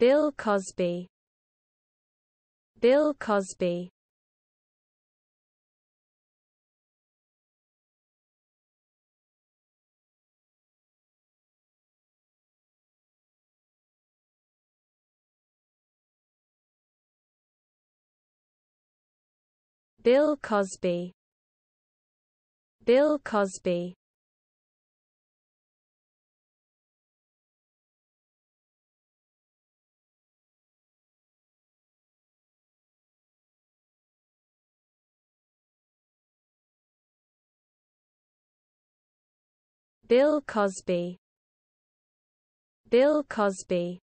Bill Cosby. Bill Cosby. Bill Cosby. Bill Cosby. Bill Cosby. Bill Cosby.